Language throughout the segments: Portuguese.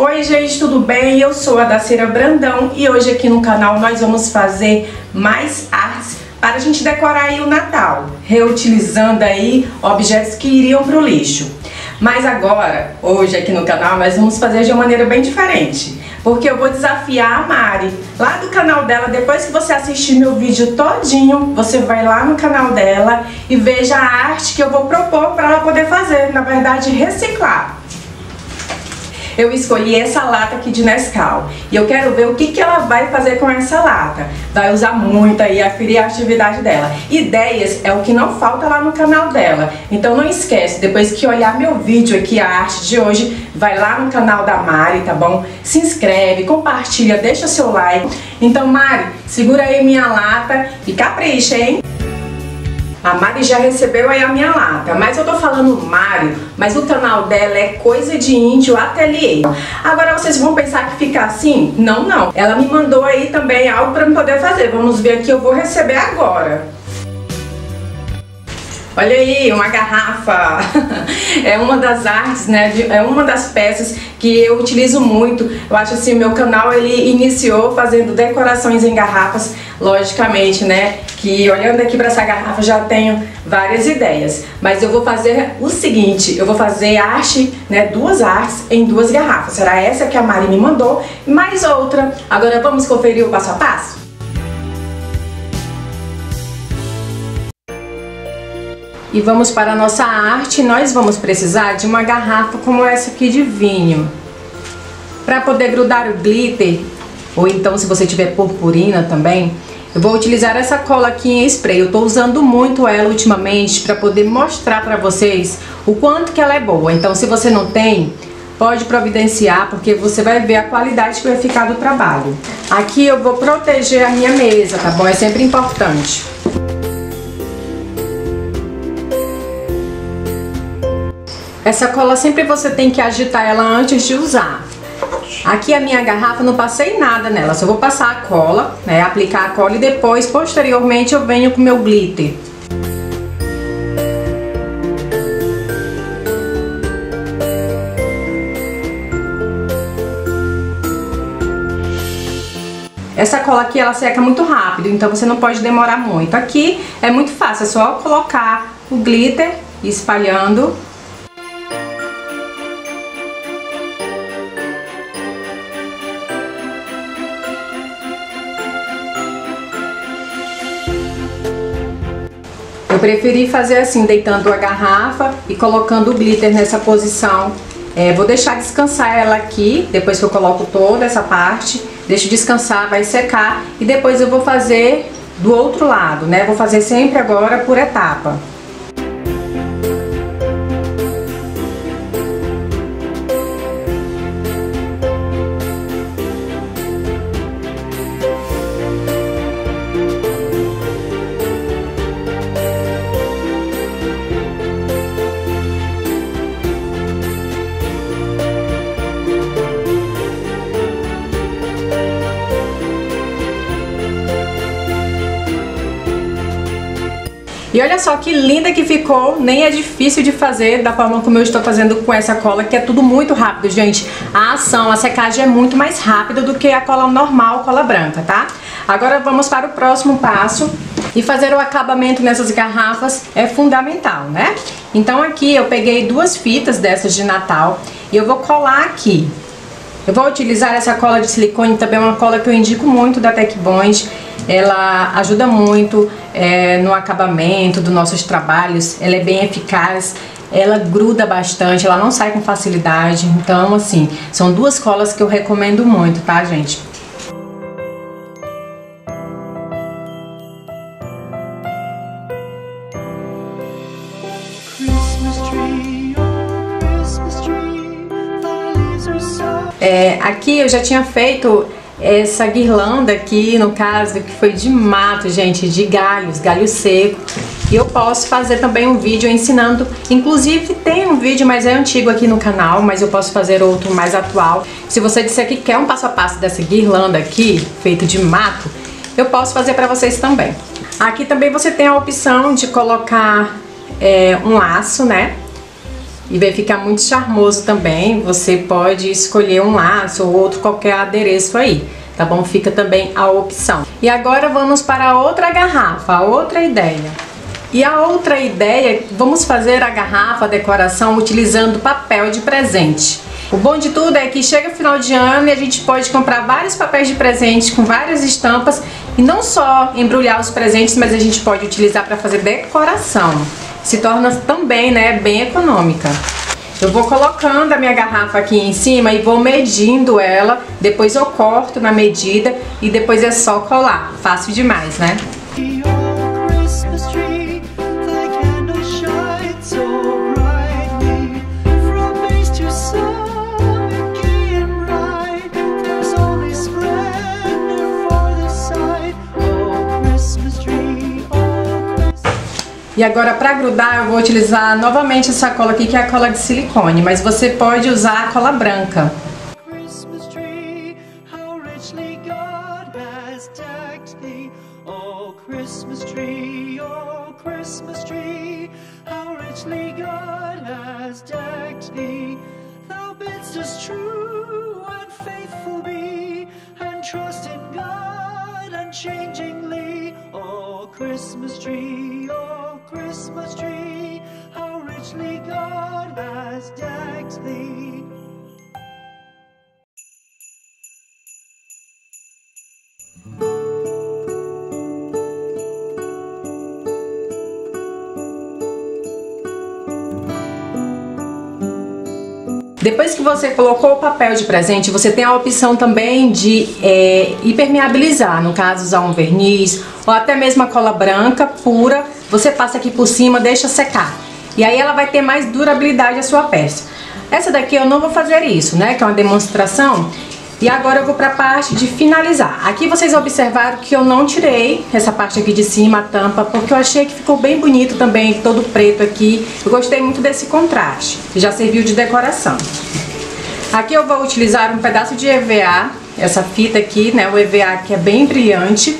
Oi gente, tudo bem? Eu sou a Dacira Brandão e hoje aqui no canal nós vamos fazer mais artes para a gente decorar aí o Natal, reutilizando aí objetos que iriam para o lixo. Mas agora, hoje aqui no canal, nós vamos fazer de uma maneira bem diferente, porque eu vou desafiar a Mari, lá do canal dela. Depois que você assistir meu vídeo todinho, você vai lá no canal dela e veja a arte que eu vou propor para ela poder fazer, na verdade reciclar. Eu escolhi essa lata aqui de Nescal e eu quero ver o que ela vai fazer com essa lata. Vai usar muito aí a criatividade dela. Ideias é o que não falta lá no canal dela. Então não esquece, depois que olhar meu vídeo aqui, a arte de hoje, vai lá no canal da Mari, tá bom? Se inscreve, compartilha, deixa seu like. Então Mari, segura aí minha lata e capricha, hein? A Mari já recebeu aí a minha lata, mas eu tô falando Mari, mas o canal dela é Coisa de Índio Ateliê. Agora vocês vão pensar que fica assim? Não, não. Ela me mandou aí também algo pra eu poder fazer. Vamos ver aqui, eu vou receber agora. Olha aí, uma garrafa. É uma das artes, né? É uma das peças que eu utilizo muito. Eu acho assim, meu canal ele iniciou fazendo decorações em garrafas, logicamente, né? Que olhando aqui para essa garrafa já tenho várias ideias, mas eu vou fazer o seguinte, eu vou fazer arte, né, duas artes em duas garrafas. Será essa que a Mari me mandou, mais outra. Agora vamos conferir o passo a passo? E vamos para a nossa arte. Nós vamos precisar de uma garrafa como essa aqui de vinho, para poder grudar o glitter, ou então se você tiver purpurina também. Eu vou utilizar essa cola aqui em spray. Eu tô usando muito ela ultimamente para poder mostrar para vocês o quanto que ela é boa. Então se você não tem, pode providenciar, porque você vai ver a qualidade que vai ficar do trabalho. Aqui eu vou proteger a minha mesa, tá bom? É sempre importante. Essa cola sempre você tem que agitar ela antes de usar. Aqui a minha garrafa, não passei nada nela, só vou passar a cola, né, aplicar a cola e depois, posteriormente, eu venho com meu glitter. Essa cola aqui, ela seca muito rápido, então você não pode demorar muito. Aqui é muito fácil, é só colocar o glitter e espalhando. Eu preferi fazer assim, deitando a garrafa e colocando o glitter nessa posição. Vou deixar descansar ela aqui, depois que eu coloco toda essa parte. Deixo descansar, vai secar e depois eu vou fazer do outro lado, né? Vou fazer sempre agora por etapa. E olha só que linda que ficou, nem é difícil de fazer da forma como eu estou fazendo com essa cola, que é tudo muito rápido, gente. A ação, a secagem é muito mais rápida do que a cola normal, cola branca, tá? Agora vamos para o próximo passo, e fazer o acabamento nessas garrafas é fundamental, né? Então aqui eu peguei duas fitas dessas de Natal e eu vou colar aqui. Eu vou utilizar essa cola de silicone, também é uma cola que eu indico muito da Tech Bond. Ela ajuda muito no acabamento dos nossos trabalhos, ela é bem eficaz, ela gruda bastante, ela não sai com facilidade. Então assim, são duas colas que eu recomendo muito, tá gente? Aqui eu já tinha feito essa guirlanda aqui, no caso, que foi de mato, gente, de galhos, galho seco. E eu posso fazer também um vídeo ensinando, inclusive tem um vídeo, mas é antigo aqui no canal, mas eu posso fazer outro mais atual. Se você disser que quer um passo a passo dessa guirlanda aqui, feito de mato, eu posso fazer pra vocês também. Aqui também você tem a opção de colocar um laço, né? E vai ficar muito charmoso também. Você pode escolher um laço ou outro, qualquer adereço aí, tá bom? Fica também a opção. E agora vamos para outra garrafa, a outra ideia. E a outra ideia, vamos fazer a garrafa, a decoração, utilizando papel de presente. O bom de tudo é que chega o final de ano e a gente pode comprar vários papéis de presente com várias estampas. E não só embrulhar os presentes, mas a gente pode utilizar para fazer decoração. Se torna também, né, bem econômica. Eu vou colocando a minha garrafa aqui em cima e vou medindo ela. Depois eu corto na medida e depois é só colar. Fácil demais, né? E agora, para grudar, eu vou utilizar novamente essa cola aqui, que é a cola de silicone, mas você pode usar a cola branca. Christmas tree, how richly God has decked thee. Depois que você colocou o papel de presente, você tem a opção também de impermeabilizar, no caso usar um verniz ou até mesmo a cola branca pura. Você passa aqui por cima, deixa secar. E aí ela vai ter mais durabilidade a sua peça. Essa daqui eu não vou fazer isso, né? Que é uma demonstração. E agora eu vou para a parte de finalizar. Aqui vocês observaram que eu não tirei essa parte aqui de cima, a tampa, porque eu achei que ficou bem bonito também, todo preto aqui. Eu gostei muito desse contraste, já serviu de decoração. Aqui eu vou utilizar um pedaço de EVA, essa fita aqui, né? O EVA que é bem brilhante.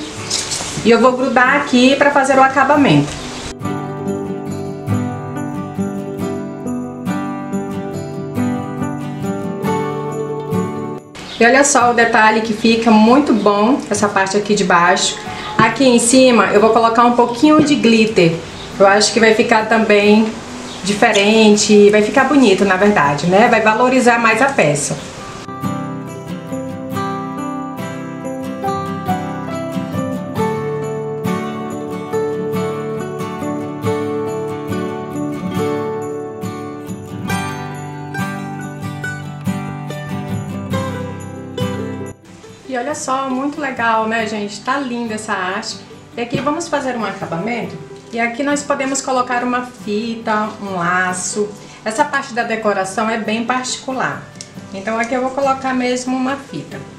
E eu vou grudar aqui para fazer o acabamento. E olha só o detalhe que fica muito bom, essa parte aqui de baixo. Aqui em cima eu vou colocar um pouquinho de glitter. Eu acho que vai ficar também diferente, vai ficar bonito na verdade, né? Vai valorizar mais a peça. E olha só, muito legal, né, gente? Tá linda essa arte. E aqui vamos fazer um acabamento. E aqui nós podemos colocar uma fita, um laço. Essa parte da decoração é bem particular. Então aqui eu vou colocar mesmo uma fita.